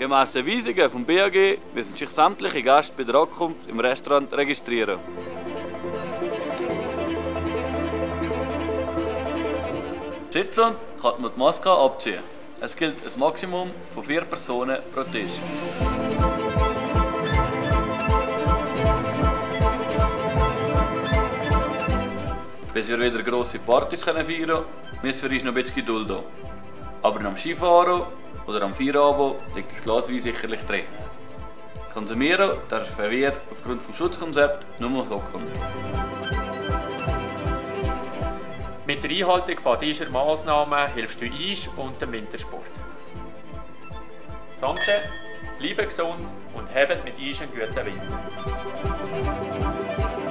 Gemäss den Weisungen vom BAG müssen sich sämtliche Gäste bei der Ankunft im Restaurant registrieren. Sitzend kann man die Maske abziehen. Es gilt ein Maximum von 4 Personen pro Tisch. Bis wir wieder grosse Partys feiern können, müssen wir uns noch ein bisschen Geduld haben. Aber am Skifahren oder am Feierabend liegt das Glas Wein sicherlich drin. Konsumieren dürfen wir aufgrund des Schutzkonzepts nur locker. Mit der Einhaltung von dieser Massnahmen hilfst du uns und dem Wintersport. Santé, bleiben gesund und haben mit uns einen guten Winter.